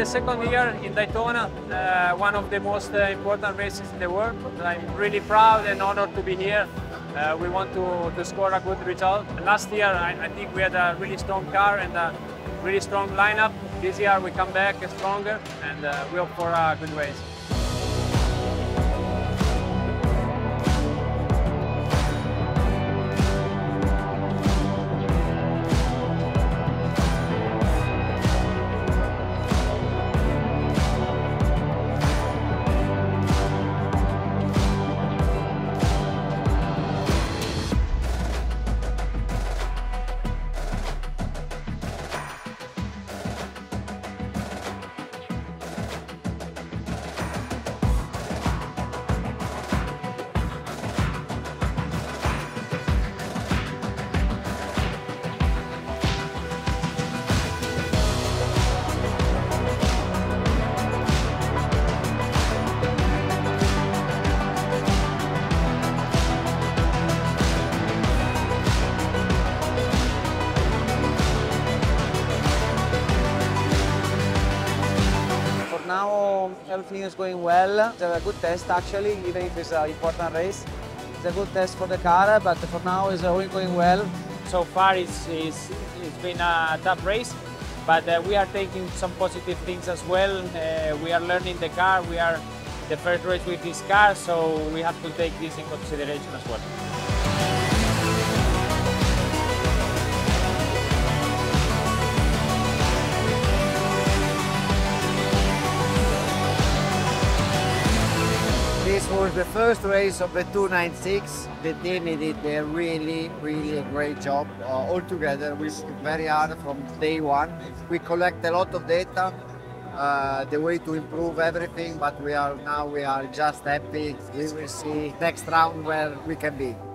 the second year in Daytona, one of the most important races in the world. I'm really proud and honored to be here. We want to score a good result. Last year, I think we had a really strong car and a really strong lineup. This year, we come back stronger and we hope for a good race. Now everything is going well. It's a good test actually, even if it's an important race. It's a good test for the car, but for now it's all going well. So far it's been a tough race, but we are taking some positive things as well. We are learning the car, we are the first race with this car, so we have to take this in consideration as well. This was the first race of the 296. The team did a really great job all together. We worked very hard from day one. We collect a lot of data, the way to improve everything, but we are just happy. We will see next round where we can be.